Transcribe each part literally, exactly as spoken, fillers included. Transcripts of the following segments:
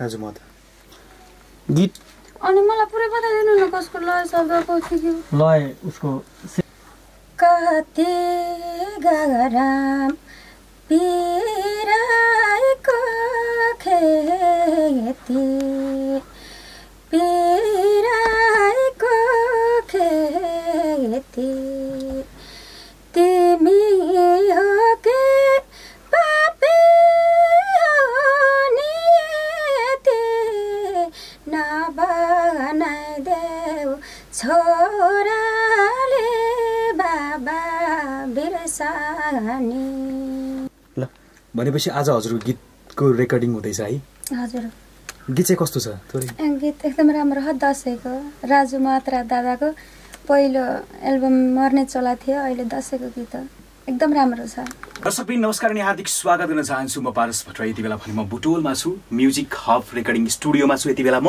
Raju Mahotra. Git. अनि मलाई पुरै बताइदिनु न कसको लय शब्द को थियो लय उसको कहते गगराम पीराई को खेती पीराई को खेती तिमी हो के छोराले बाबा बिरसानी ल भनेपछि आज हजुरको गीतको रेकर्डिङ हुँदैछ है हजुर गीत चाहिँ कस्तो छ थोरै गीत एकदम राम्रो हो दशैको राजु मात्रा दादाको पहिलो एल्बम मर्ने चोला थियो अहिले दशैको गीत एकदम राम्रो छ दर्शकबिन नमस्कार अनि हार्दिक स्वागत गर्न चाहन्छु म पारस भट्टराई यति बेला भने म बुटोलमा छु म्युजिक हब रेकर्डिङ स्टुडियोमा छु यति बेला म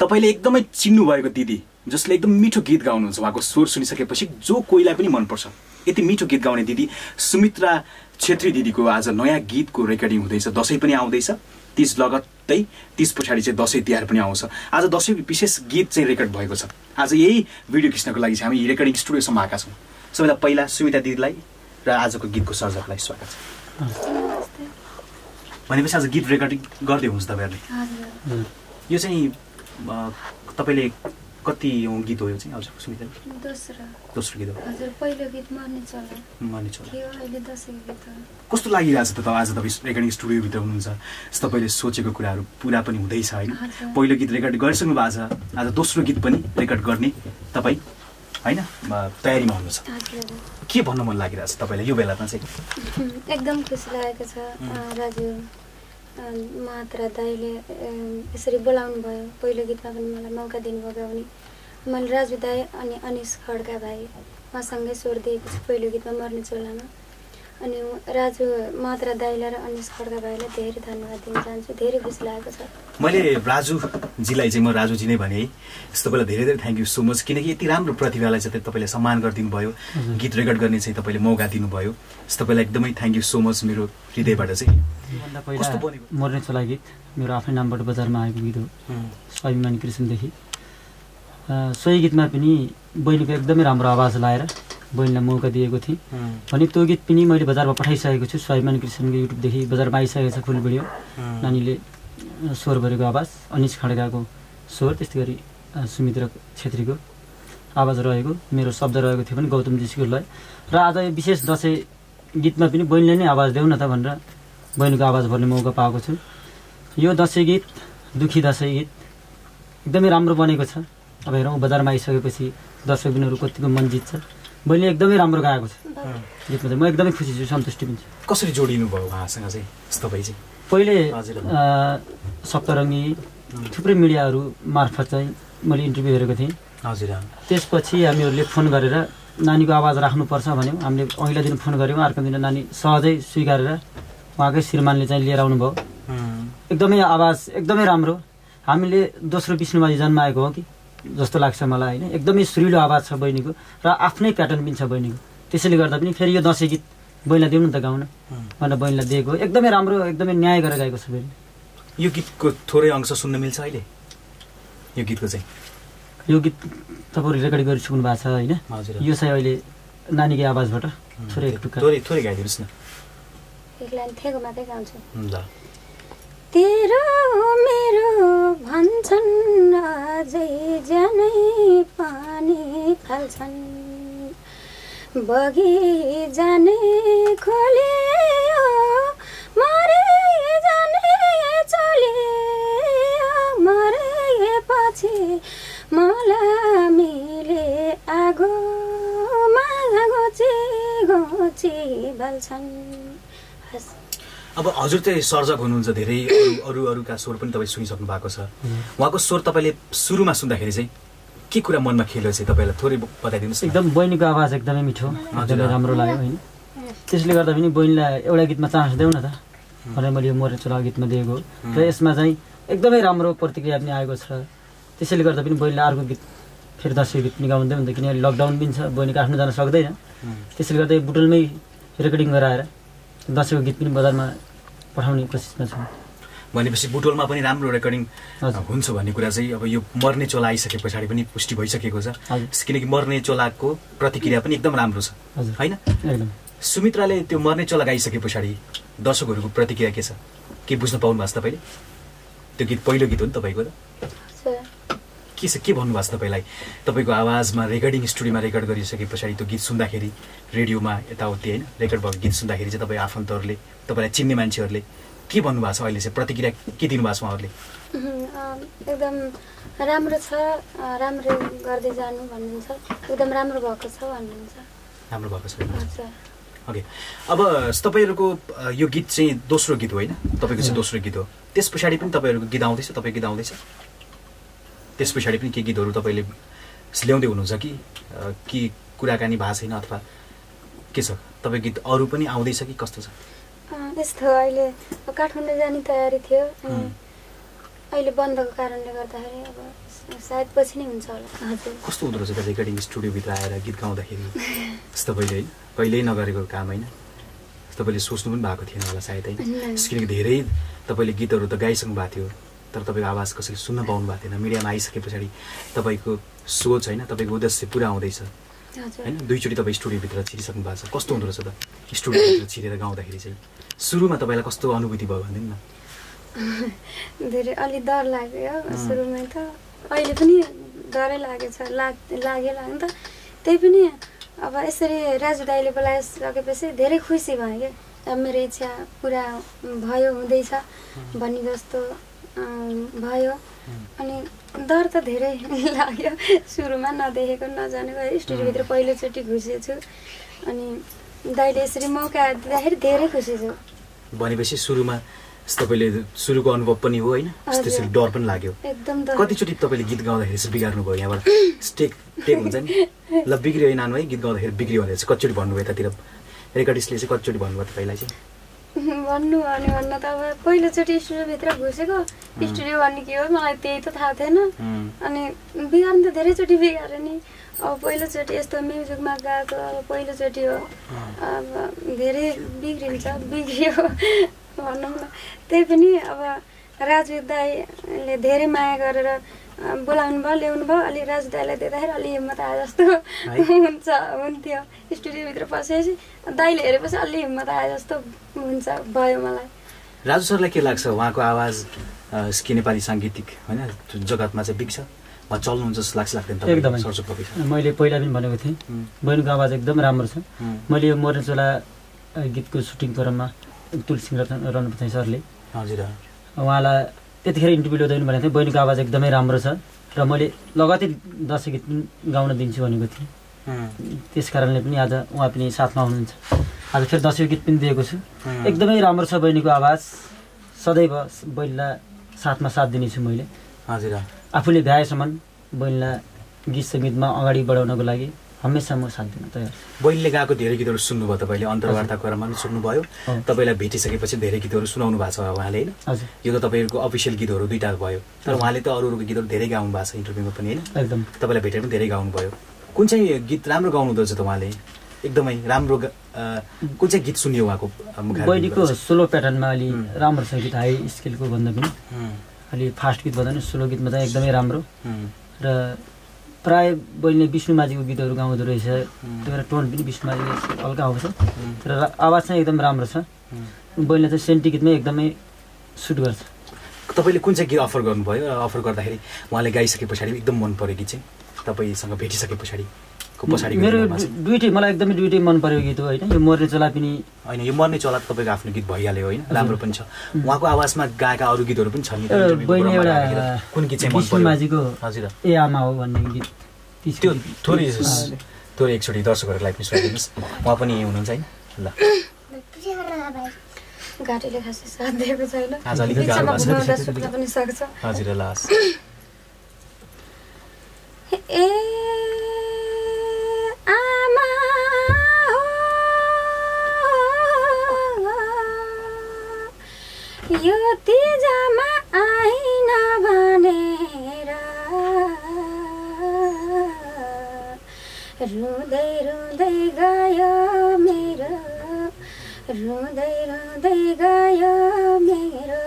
तपाईले एकदमै चिन्नु भएको दिदी जसले एकदम मिठो गीत गाउनुहुन्छ उहाँको स्वर सुनिसकेपछि जो कोइला पनि मन पर्छ यति मिठो गीत गाउने दिदी सुमित्रा छेत्री दिदीको आज नयाँ गीतको रेकर्डिङ हुँदैछ दशैं पनि आउँदैछ तीस लगत्तै तीस पछाडी चाहिँ दशैं तिहार पनि आउँछ आज दशैं विशेष गीत चाहिँ रेकर्ड भएको छ आज यही भिडियो खिच्नको लागि हामी रेकर्डिङ स्टुडियोसम्म आएका छौँ सबैलाई पहिला सुमित्रा दिदीलाई र आजको गीतको सर्जकलाई स्वागत छ भनेपछि आज गीत रेकर्डिङ गर्दै हुन्छ तपाईहरुले यो चाहिँ तपाईले कति गीत हो यो चाहिँ हजुरको सुमित्रा दोस्रो दोस्रो गीत हो हजुर पहिलो गीत मार्ने चला मार्ने चला यो अहिले दशैंको गीत हो कस्तो लागिराछ त आज तपाई रेकर्डिङ स्टुडियो भित्र हुनुहुन्छ तपाईले सोचेको कुराहरु पूरा पनि हुँदैछ हैन पहिलो गीत रेकर्ड गरिसक्नु भएको छ आज दोस्रो गीत पनि रेकर्ड गर्ने तपाई हैन तयारीमा हुनुहुन्छ के भन्न मन लागिराछ तपाईले यो बेलामा चाहिँ एकदम खुसी लागेको छ राजु मात्रा दाइले यसरी बोलाउनु भयो पहिलो गीतमा पनि मलाई मौका दिनुभयो गाउने मैले राजु दाइ अनि अनिश खड्का भाइ मसँगै स्वर दिएको छु पहिलो गीतमा मर्ने चोलामा अनि राजु मात्रा दाइलाई र अनिश खड्का भाइलाई धेरै धन्यवाद दिन चाहन्छु धेरै खुसी लागेको छ मैले राजु जीलाई चाहिँ म राजु जी नै भने तपाईलाई धेरै धेरै थ्यांक यू सो मच किनकि यति राम्रो प्रतिभालाई चाहिँ तपाईले सम्मान गरिदिनु भयो गीत रेकर्ड गर्ने चाहिँ तपाईले मौका दिनुभयो तपाईलाई एकदमै थ्यांक यू सो मच मेरो हृदयबाट चाहिँ मर्ने चोला गीत मेरो आफ्नै नामबाट बजारमा आएको गीत हो स्वामीनारायण कृष्णदेखि सोही गीतमा पनि बहिनीको एकदमै राम्रो आवाज लाएर बहिनीलाई मौका दिएको थिएँ अनि त्यो गीत पनि मैले बजारमा पठाइसकेको छु स्वामीनारायण कृष्णको युट्युबदेखि बजारमा आइसकेको छ फुल भिडियो नानीले स्वर भरेको आवाज अनिश खड्काको स्वर त्यस्तै गरी सुमित्रा छेत्रीको आवाज रहेको मेरो शब्द रहेको थियो पनि गौतम जीको लय र आज यो विशेष दशैं गीतमा पनि बहिनीले नै आवाज देऊ न त भनेर बहिनीको आवाज भर्ने मौका पाएको छु यो दशैं गीत दुखी दशैं गीत एकदमै राम्रो बनेको छ अब हेरौँ बजारमा आइसकेपछि दर्शकबिनहरु कतिको मन जित्छ बहिनी एकदमै राम्रो गाएको छ गीतमा चाहिँ म एकदमै खुसी छु सन्तुष्टि पनि छु कसरी जोडिनु भयो उहाँसँग चाहिँ तपाई चाहिँ पहिले सप्तरङ्गी थुप्रै मिडियाहरु मार्फत चाहिँ मैले इन्टरभ्यु हेरेको थिएँ हजुर त्यसपछि हामीहरुले फोन गरेर नानीको आवाज राख्नुपर्छ भन्यौ हामीले पहिला दिन फोन गर्यौं अर्को दिन नानी सहजै स्वीकारेर उहाँकै श्रीमानले चाहिँ लिएर आउनुभयो एकदमै आवाज एकदमै राम्रो हामीले दोस्रो विष्णुमाजी जन्माएको हो कि जस्तो लाग्छ मलाई हैन एकदमै सुरिलो आवाज छ बहिनीको र आफ्नै प्याटर्न पनि छ बहिनीको त्यसैले गर्दा पनि फेरि यो दशैं गीत बहिनीलाई दिउँ न त गाउन भनेर बहिनीलाई दिएको एकदमै राम्रो एकदमै न्याय गरेर गाएको छ बहिनी यो गीतको थोरै अंश सुन्न मिल्छ अहिले यो गीतको चाहिँ यो गीत तपाईहरु रेकर्ड गरि सुन्नु भएको छ हैन यो चाहिँ अहिले नानीको आवाजबाट थोरै थोरै थोरै गाइदिनुस् न तेरो मेरो भन्छन् अझै जनै पानी फाल्छन् बगी जाने खोले मरे जाने चले मरेपछि मलाई मिले आगो मागोची गोची बल्छन् अब हजुर चाहिँ सर्जक हुनुहुन्छ धेरै अरु अरुका स्वर पनि तपाई सुनिसक्नु भएको छ उहाँको स्वर तपाईले सुरुमा सुन्दाखेरि चाहिँ के कुरा मनमा खेल्यो चाहिँ तपाईलाई थोरै बताइदिनुस् एकदम बहिनीको आवाज एकदमै मिठो हजुर राम्रो लाग्यो हैन त्यसले गर्दा पनि बहिनीलाई एउटा गीतमा चान्स देऊ न त भने मैले यो मर्ने चोला गीतमा दिएको र यसमा चाहिँ एकदमै राम्रो प्रतिक्रिया पनि आएको छ त्यसैले गर्दा पनि बहिनीलाई अर्को गीत फेरि दशैं गीत निकाउनु हुँदैन किन लकडाउन पनि छ बहिनी काठमाडौँ जान सक्दैन त्यसले गर्दा बुटोलमै रेकर्डिङ गराएर दशैंको गीत पनि बजारमा पठाउने कोसिसमा छु भनेपछि बुटोलमा पनि राम्रो रेकर्डिङ हुन्छ भन्ने कुरा चाहिँ अब यो मर्ने चोला आइसके पछाडी पनि पुष्टि भइसकेको छ किनकि मर्ने चोलाको प्रतिक्रिया पनि एकदम राम्रो छ हैन एकदम सुमित्राले त्यो मर्ने चोला गाइसके पछाडी दर्शकहरुको प्रतिक्रिया के छ के बुझ्न पाउनु भएको छ तपाईले त्यो गीत पहिलो गीत हो नि तपाईको त सर के छ के भन्नु भएको छ तपाईलाई तपाईको आवाजमा रेकर्डिङ स्टुडियोमा रेकर्ड गरिसके पछाडी त्यो गीत सुन्दाखेरि रेडियोमा यताउति हैन रेकर्ड भएको गीत सुन्दाखेरि चाहिँ तपाई आफन्तहरुले तपाईलाई चिन्ने मान्छेहरुले के भन्नु भएको छ अहिले चाहिँ प्रतिक्रिया के दिनु भएको छ उहाँहरुले एकदम राम्रो छ राम्रो गर्दै जानु भन्नुहुन्छ एकदम राम्रो भएको छ भन्नुहुन्छ राम्रो भएको छ हजुर ओके अब तपाईहरुको यो गीत चाहिँ दोस्रो गीत हो हैन तपाईको चाहिँ दोस्रो गीत हो त्यस पछाडी पनि तपाईहरुको गीत आउँदैछ तपाईको गीत आउँदैछ त्यस पछाडी पनि के गीतहरु तपाईले ल्याउँदै हुनुहुन्छ कि के कुराकानी भा छैन अथवा के छ तपाईको गीत अरु पनि आउँदैछ कि कस्तो छ त्यस्तो अहिले काठमाडौँ जाने तयारी थियो अनि अहिले बन्दको कारणले गर्दाखेरि अब सायद पछि नै हुन्छ होला हजुर कस्तो हुँदो रहेछ रेकर्डिङ स्टुडियो भित्र आएर गीत गाउँदाखेरि त्यस्तो पहिले पहिले नगरेको काम हैन तपाईले सोच्नु पनि भएको थिएन होला सायद हैन स्क्रिन धेरै तपाईले गीतहरु त गाइसक्नु भएको थियो तर तपाईको आवाज कसैले सुन्न पाउनु भएको थिएन मिडियामा आइसकेपछि तपाईको सोच हैन तपाईको उद्देश्य पूरा हुँदैछ हजुर हैन दुईचोटी तपाई स्टुडियो भित्र छिरिसक्नु भएको छ कस्तो हुँदो रहेछ त स्टुडियो भित्र छिरेर गाउँदाखेरि चाहिँ सुरुमा तपाईलाई कस्तो अनुभूति भयो भन्दिन न धेरै अलि डर लाग्यो सुरुमै त अहिले पनि डरै लागेछ लाग्यो लाग्यो त त्यै पनि अब यसरी राजु दाइले बोलाइसकेपछि धेरै खुसी भएँ के मेरो इच्छा पूरा भयो हुँदैछ भन्ने जस्तो भयो अनि डर त धेरै लाग्यो सुरुमा नदेखेको नजानेको स्टुडियो भित्र पहिलो चोटी घुसेछु अनि दाइले यसरी मौका दिँदाखेरि धेरै खुसी छु भनेपछि सुरुमा तपाईले सुरुको अनुभव पनि हो हैन त्यसैले डर पनि लाग्यो एकदम डर कति चोटी तपाईले गीत गाउँदाखेरि चाहिँ बिगार्नु भयो यहाँबाट स्टेक टेक हुन्छ नि ल बिग्रियो हैन नानुै गीत गाउँदाखेरि बिग्रियो भने चाहिँ कति चोटी भन्नु भयो त्यतिर रेकर्डिस्टले चाहिँ कति चोटी भन्नु भयो तपाईलाई चाहिँ भन्नु अनि भन्न त अब पहिलो चोटी स्टुडियो भित्र घुसेको स्टुडियो भन्ने के हो मलाई त्यही त थाहा थिएन अनि बिगार्न त धेरै चोटी बिगारे नि अब पहिलो चोटी यस्तो म्युजिकमा गाएको पहिलो चोटी हो अब धेरै बिग्रिन्छ बिग्रियो भन्नु न त्यै पनि अब राजु दाइले धेरै माया गरेर बोलाउनु भयो ल्याउनु भयो अलि राजु दाइलाई दिँदाखेरि अलि हिम्मत आए जस्तो हुन्छ हुन्थ्यो स्टुडियोभित्र पसेपछि दाइले हेरेपछि अलि हिम्मत आए जस्तो हुन्छ भयो मलाई राजु सरलाई के लाग्छ उहाँको आवाज नेपाली साङ्गीतिक हैन जगतमा चाहिँ बिग्छ वा चल्नुहुन्छ जस्तो लाग्छ लाग्दैन एकदमै मैले पहिला पनि भनेको थिएँ बहिनीको आवाज एकदम राम्रो छ मैले यो मर्ने चोला गीतको सुटिङ क्रममा तुलसी रणप्रसाद सरले हजुर उहाँलाई त्यतिखेर इन्टरभ्यु लिँदै भनेको थिएँ बहिनीको आवाज एकदमै राम्रो छ र मैले लगातार दसैँ गीत पनि गाउन दिन्छु भनेको थिएँ त्यस कारणले पनि आज उहाँ पनि साथमा हुनुहुन्छ आज फेरि दसैँ गीत पनि दिएको छु एकदमै राम्रो छ बहिनीको आवाज सदैव बहिनीलाई साथमा साथ दिनेछु मैले हजुर आफूले भ्याएसम्म बहिनीलाई गीत सङ्गीतमा अगाडि बढाउनको लागि हमेशा म साथ दिन तयार बहिनीले गाएको धेरै गीतहरु सुन्नुभयो तपाईले अन्तर्वार्ता क्रममा पनि सुन्नुभयो तपाईलाई भेटिसकेपछि धेरै गीतहरु सुनाउनु भएको छ उहाँले हैन यो त तपाईहरुको अफिसियल गीतहरु दुईटा भयो तर उहाँले त अरुहरुको गीतहरु धेरै गाउनु भएको छ इन्टरभ्युमा पनि हैन एकदम तपाईलाई भेटेर पनि धेरै गाउनु भयो कुन चाहिँ गीत राम्रो गाउनु हुँदो छ त उहाँले एकदमै राम्रो कुन चाहिँ गीत सुनियो उहाँको बहिनीको सोलो प्याटर्नमा अलि राम्रो छ गीत हाई स्केलको भन्दा पनि अलि फास्ट गीत भन्दा नि सोलो गीतमा चाहिँ एकदमै राम्रो र प्राय बहिनीले विष्णुमाजीको गीतहरु गाउँदै रहेछ त्यो टोन पनि विष्णुमाजीले हल्का आउँछ तर आवाज चाहिँ एकदम राम्रो छ बहिनीले चाहिँ सेन्टी गीतमै एकदमै सुट गर्छ तपाईले कुन चाहिँ गीत अफर गर्नुभयो अफर गर्दाखेरि उहाँले गाइसके पछाडी एकदम मन पर्यो गीत चाहिँ तपाईसँग भेटिसके पछाडी को पछाडी मेरो दुईटै मलाई एकदमै दुईटै मन पर्यो गीत हो हैन यो मर्ने चोला पनि हैन यो मर्ने चोला तपाईको आफ्नो गीत भइहाल्यो हैन राम्रो पनि छ उहाँको आवाजमा गाएका अरु गीतहरु पनि छन् कुन गीत चाहिँ मन पर्यो माझीको हजुर ए आमा हो भन्ने गीत त्यो थोरै थोरै एकचोटी दर्शकहरुलाई पनि सुनाइदिनुस् उहाँ पनि हुनुहुन्छ हैन ल गाटेले खासै साथ दिएको छैन आज अलिक गाह्रो भन्छ पनि सक्छ हजुर ल ए यो तिजामा आइन भनेर रुँदै रुँदै गयो मेरो रुँदै रुँदै गयो मेरो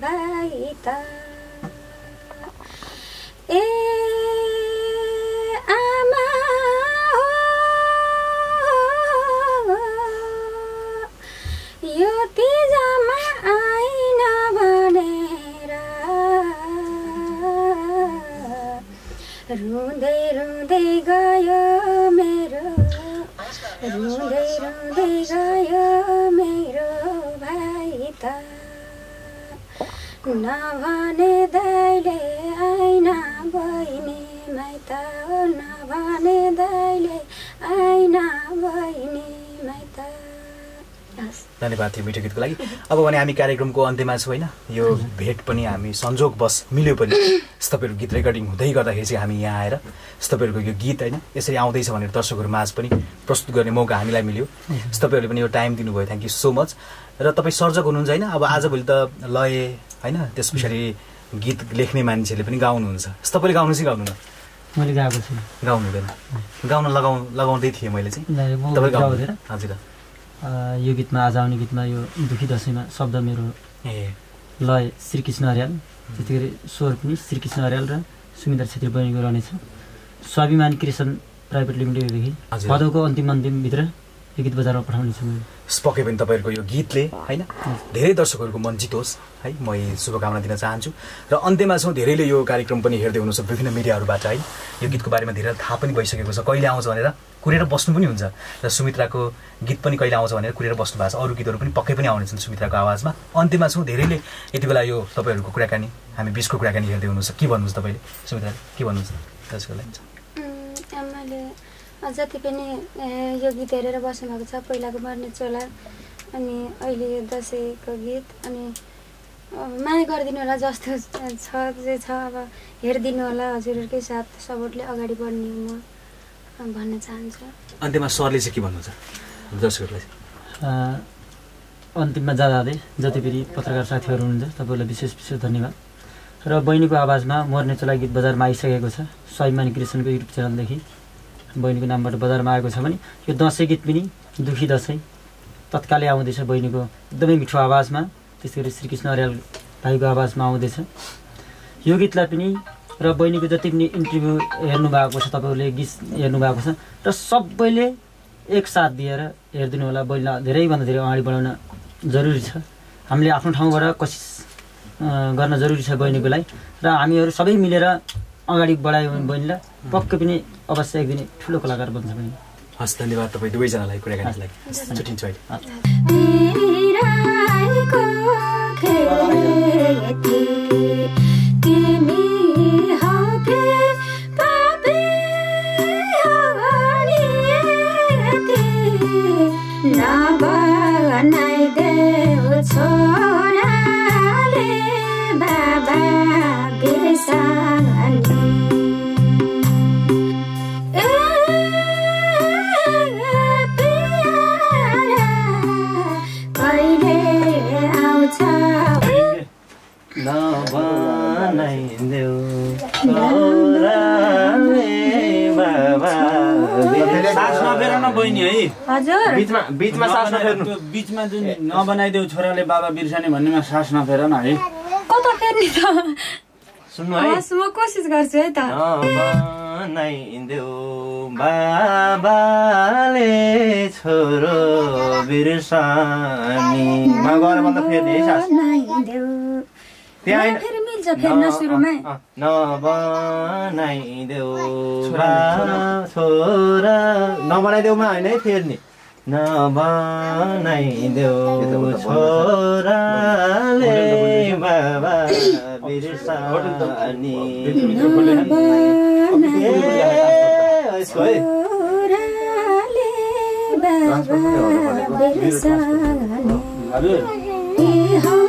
भाइ नभने दैले आइना बहिनी माइता नभने दैले आइना बहिनी माइता। धन्यवाद थियो मिठो गीतको लागि। अब भने हामी कार्यक्रमको अन्त्यमा छौं हैन। यो भेट पनि हामी संयोगवश मिल्यो पनि। तपाईहरु गीत रेकर्डिङ हुँदै गर्दाखेरि चाहिँ हामी यहाँ आएर तपाईहरुको यो गीत हैन यसरी आउँदै छ भनेर दर्शकहरु माझ पनि प्रस्तुत गर्ने मौका हामीलाई मिल्यो। तपाईहरुले पनि यो टाइम दिनुभयो। Thank you so much. र तपाई सर्जक हुनुहुन्छ हैन। अब आज भोलि त लय हैन त्यसपछि गीत लेख्ने मान्छेले पनि गाउनुहुन्छ। तपाईले गाउनु चाहिँ गाउनु न। मैले गाएको छु। गाउनु हुँदैन। गाउन लगाउ लगाउँदै थिए मैले चाहिँ। तपाई गाउँदैन। हजुर। यो गीतमा आज आउने गीतमा यो दुखी दशैंमा शब्द मेरो ए लय श्री कृष्ण अर्याल त्यतिगरी स्वर पनि श्री कृष्ण अर्याल र सुमिन्द्र छेत्री बहिनीको रहनेछ। स्वाभिमान कृष्ण प्राइभेट लिमिटेडदेखि पदको अन्तिम अन्तिम भित्र यो गीत बजारमा पठाउने छु। स्पक्कै पनि तपाईहरुको यो गीतले हैन धेरै दर्शकहरुको मन जितोस् है म शुभकामना दिन चाहन्छु। र अन्त्यमा छौं धेरैले यो कार्यक्रम पनि हेर्दै हुनुहुन्छ विभिन्न मिडियाहरुबाट है यो गीतको बारेमा धेरै थाहा पनि भइसकेको छ। कहिले आउँछ भनेर कुरेर बस्नु पनि हुन्छ र सुमित्राको गीत पनि कहिले आउँछ भनेर कुरेर बस्नु भएको छ। अरु गीतहरु पनि पक्कै पनि आउने छन् सुमित्राको आवाजमा। अन्त्यमा छौं धेरैले यतिबेला यो तपाईहरुको कुराकानी हामी बीचको कुराकानी हेर्दै हुनुहुन्छ। के भन्नुहुन्छ तपाईले सुमित्रा के भन्नुहुन्छ त्यसको लागि? आमाले जति पनि यो गीत हेरेर बस्नु भएको छ पहिलाको मार्ने चोला अनि अहिले दशैंको गीत अनि माया गर्दिनु होला जस्तो छ जे छ अब हेर्दिनु होला हजुरहरुकै साथ सबैले अगाडि बढ्नु म भन्न चाहन्छु। अन्त्यमा सरले चाहिँ के भन्नुहुन्छ दर्शकहरुलाई? अन्तिममा जाँदै जति पनि पत्रकार साथीहरु हुनुहुन्छ तपाईहरुलाई विशेष विशेष धन्यवाद। र बहिनीको आवाजमा मर्ने चोला गीत बजारमा आइसकेको छ। स्वाभिमान कृष्णको युट्युब च्यानलदेखि बहिनीको नामबाट बजारमा आएको छ भने यो दशैं गीत पनि दुखी दशैं तत्कालै आउँदैछ बहिनीको एकदमै मिठो आवाजमा। त्यसैगरी श्रीकृष्ण अर्याल भाइको आवाजमा आउँदैछ यो गीतलाई पनि। र बहिनीको जति पनि इन्टरभ्यु हेर्नु भएको छ तपाईहरुले गीत हेर्नु भएको छ र सबैले एक साथ दिएर हेर्दिनु होला। बहिनीलाई धेरै भन्दा धेरै अगाडि बढाउन जरुरी छ। हामीले आफ्नो ठाउँबाट कोसिस गर्न जरुरी छ बहिनीको लागि र हामीहरु सबै मिलेर अगाडि बढायौ भने बहिनीलाई पक्कै पनि अवश्य एक दिन ठूलो कलाकार बन्छ बहिनी। हस् धन्यवाद तपाई दुवै जनालाई कुराकानीको लागि। छुटिन्छ अहिले। बीचमा बीचमा सास नफेर्नु। बीचमा जुन नबनाइदेऊ छोराले बाबा बिर्सने भन्नेमा सास नफेर न है। कत फेर्ने त सुन्नु है। हस म कोसिस गर्छु है त। नबनाइदेऊ बाबाले छोरो बिर्सने मगर भन्दा फेर्ने है सास। नबनाइदेऊ त्यहाँ फेरि मिल्छ फेर्न सुरुमा। नबनाइदेऊ छोरा छोरा नबनाइदेऊमा हैन है फेर्ने। नबनाइदेऊ छोराले बाबा बिर्सने छोराले बाबा बिर्सने।